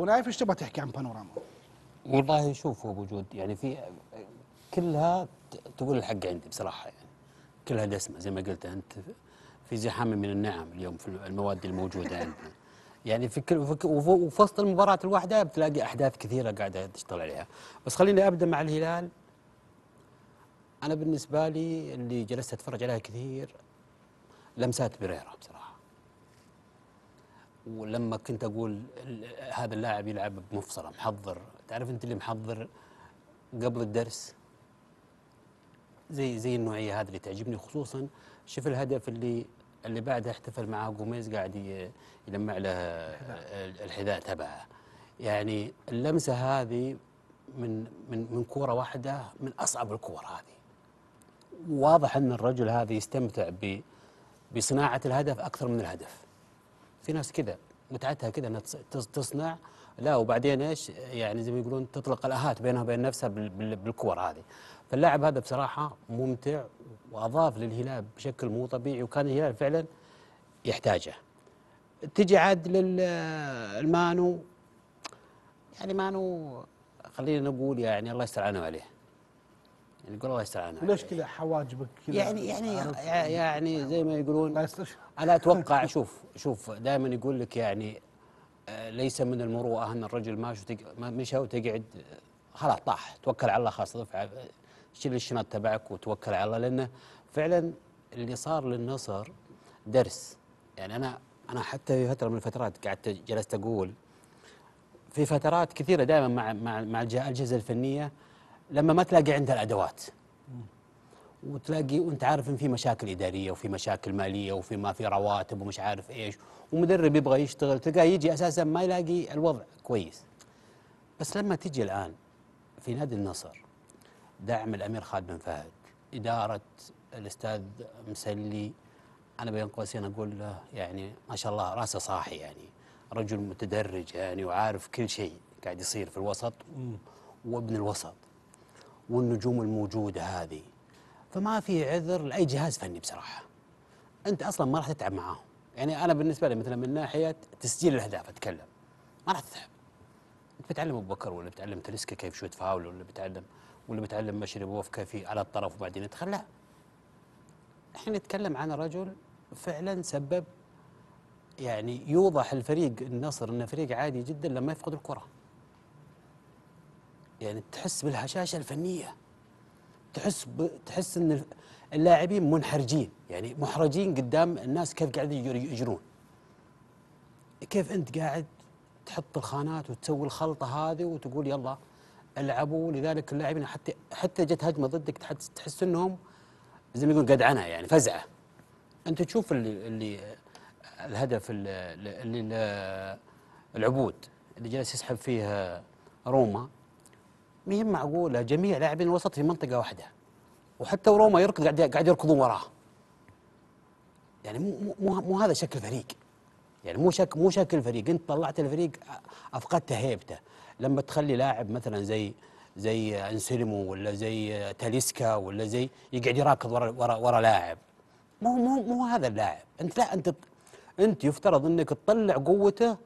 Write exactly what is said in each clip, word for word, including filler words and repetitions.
ابو نايف ايش تبغى تحكي عن بانوراما؟ والله شوفوا ابو جود يعني في كلها تقول الحق عندي بصراحه، يعني كلها دسمه زي ما قلت انت، في زحام من النعم اليوم في المواد الموجوده عندنا. يعني في كل وفي وسط المباراه الواحده بتلاقي احداث كثيره قاعده تشتغل عليها، بس خليني ابدا مع الهلال. انا بالنسبه لي اللي جلست اتفرج عليها كثير لمسات بيريرا بصراحه. ولما كنت اقول هذا اللاعب يلعب بمفصله محضر، تعرف انت اللي محضر قبل الدرس، زي زي النوعيه هذه اللي تعجبني، خصوصا شوف الهدف اللي اللي بعده احتفل معه قوميز قاعد يلمع له الحذاء تبعه. يعني اللمسه هذه من من من كوره واحده من اصعب الكور هذه. واضح ان الرجل هذا يستمتع بصناعه الهدف اكثر من الهدف. في ناس كذا متعتها كذا انها تصنع، لا وبعدين ايش يعني زي ما يقولون تطلق الاهات بينها وبين نفسها بالكور هذه. فاللاعب هذا بصراحه ممتع واضاف للهلال بشكل مو طبيعي، وكان الهلال فعلا يحتاجه. تجي عاد للمانو، يعني مانو خلينا نقول يعني الله يستعانه عليه. يعني يقول الله يستعانه. ليش كذا حواجبك كذا؟ يعني يعني يعني زي ما يقولون انا اتوقع شوف شوف دائما يقول لك يعني ليس من المروءه ان الرجل ماشي مشى وتقعد خلاص طاح، توكل على الله خلاص ارفع شيل الشنط تبعك وتوكل على الله، لانه فعلا اللي صار للنصر درس. يعني انا انا حتى في فتره من الفترات قعدت جلست اقول في فترات كثيره دائما مع مع مع الاجهزه الفنيه لما ما تلاقي عندها الادوات وتلاقي وانت عارف ان في مشاكل اداريه وفي مشاكل ماليه وفي ما في رواتب ومش عارف ايش، ومدرب يبغى يشتغل تلقاه يجي اساسا ما يلاقي الوضع كويس. بس لما تجي الان في نادي النصر دعم الامير خالد بن فهد، اداره الاستاذ مسلي، انا بين قوسين اقول له يعني ما شاء الله راسه صاحي، يعني رجل متدرج يعني وعارف كل شيء قاعد يصير في الوسط وابن الوسط والنجوم الموجوده هذه. فما في عذر لاي جهاز فني بصراحه. انت اصلا ما راح تتعب معاهم، يعني انا بالنسبه لي مثلا من ناحيه تسجيل الاهداف اتكلم ما راح تتعب. انت بتعلم ابو بكر ولا بتعلم تلسكا كيف شوت فاول ولا بتعلم ولا بتعلم مشربوف كيف على الطرف وبعدين يدخل، لا. احنا نتكلم عن رجل فعلا سبب يعني يوضح الفريق النصر انه فريق عادي جدا لما يفقد الكره. يعني تحس بالهشاشه الفنيه. تحس ب... تحس ان اللاعبين منحرجين، يعني محرجين قدام الناس كيف قاعدين يجرون. كيف انت قاعد تحط الخانات وتسوي الخلطه هذه وتقول يلا العبوا، لذلك اللاعبين حتى حتى جت هجمه ضدك تحس, تحس انهم زي ما يقولون قدعنه، يعني فزعه. انت تشوف اللي, اللي الهدف اللي, اللي العبود اللي جالس يسحب فيه روما، مهم معقوله جميع لاعبين الوسط في منطقه واحده، وحتى روما يركض قاعد قاعد يركضون وراه. يعني مو مو مو هذا شكل فريق، يعني مو شك مو شكل فريق. انت طلعت الفريق افقدت هيبته لما تخلي لاعب مثلا زي زي أنسيلمو ولا زي تاليسكا ولا زي يقعد يراكض ورا ورا, ورا لاعب. مو مو مو هذا اللاعب. انت لا انت انت يفترض انك تطلع قوته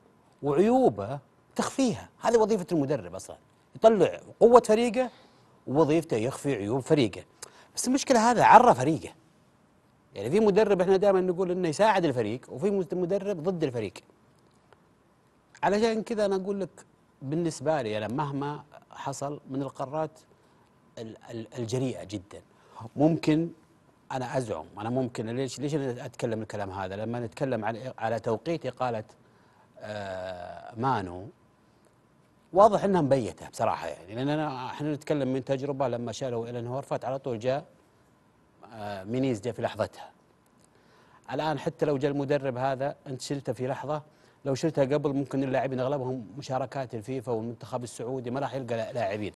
وعيوبه تخفيها، هذه وظيفه المدرب اصلا، يطلع قوة فريقه ووظيفته يخفي عيوب فريقه. بس المشكلة هذا عرى فريقه. يعني في مدرب احنا دائما نقول انه يساعد الفريق، وفي مدرب ضد الفريق. علشان كذا انا اقول لك بالنسبة لي انا مهما حصل من القرارات الجريئة جدا، ممكن انا ازعم انا ممكن ليش ليش انا اتكلم الكلام هذا؟ لما نتكلم على على توقيت اقالة آه مانو واضح انها مبيته بصراحه، يعني لان انا احنا نتكلم من تجربه لما شالوا الين هورفات على طول جاء مينيز جاء في لحظتها. الان حتى لو جاء المدرب هذا انت شلته في لحظه، لو شلته قبل ممكن اللاعبين اغلبهم مشاركات الفيفا والمنتخب السعودي ما راح يلقى لاعبين،